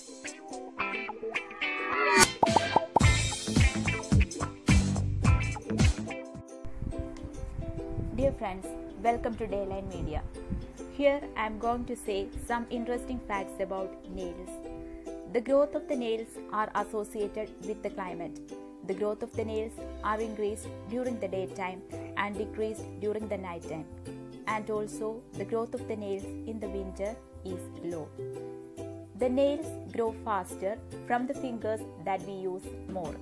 Dear friends, welcome to Dayline Media. Here I am going to say some interesting facts about nails. The growth of the nails are associated with the climate. The growth of the nails are increased during the daytime and decreased during the nighttime. And also, the growth of the nails in the winter is low. The nails grow faster from the fingers that we use more.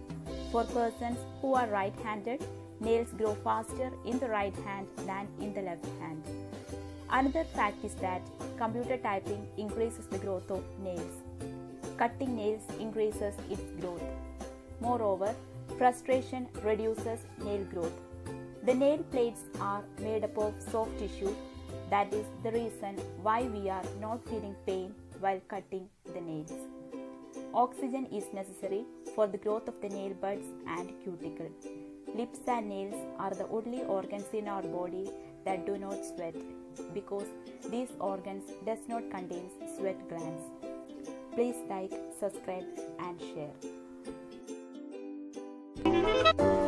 For persons who are right-handed, nails grow faster in the right hand than in the left hand. Another fact is that computer typing increases the growth of nails. Cutting nails increases its growth. Moreover, frustration reduces nail growth. The nail plates are made up of soft tissue. That is the reason why we are not feeling pain while cutting the nails. Oxygen is necessary for the growth of the nail buds and cuticle. Lips and nails are the only organs in our body that do not sweat, because these organs does not contain sweat glands. Please like, subscribe and share.